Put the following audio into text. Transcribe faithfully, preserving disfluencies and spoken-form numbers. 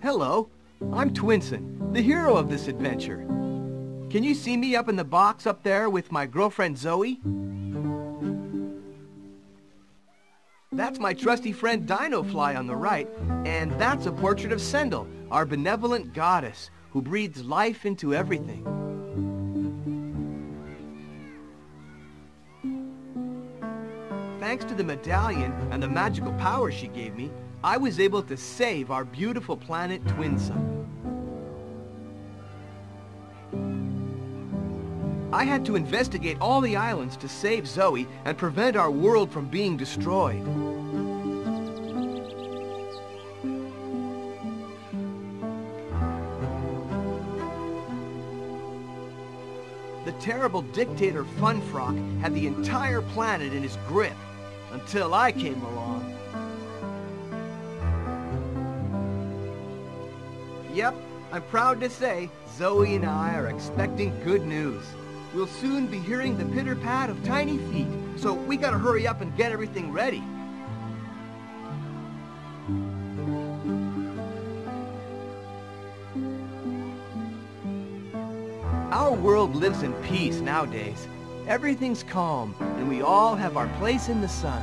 Hello, I'm Twinsen, the hero of this adventure. Can you see me up in the box up there with my girlfriend Zoe? That's my trusty friend Dino-Fly on the right, and that's a portrait of Sendell, our benevolent goddess, who breathes life into everything. Thanks to the medallion and the magical power she gave me, I was able to save our beautiful planet, Twinsen. I had to investigate all the islands to save Zoe and prevent our world from being destroyed. The terrible dictator Funfrock had the entire planet in his grip, until I came along. Yep, I'm proud to say, Zoe and I are expecting good news. We'll soon be hearing the pitter-pat of tiny feet, so we gotta hurry up and get everything ready. Our world lives in peace nowadays. Everything's calm, and we all have our place in the sun.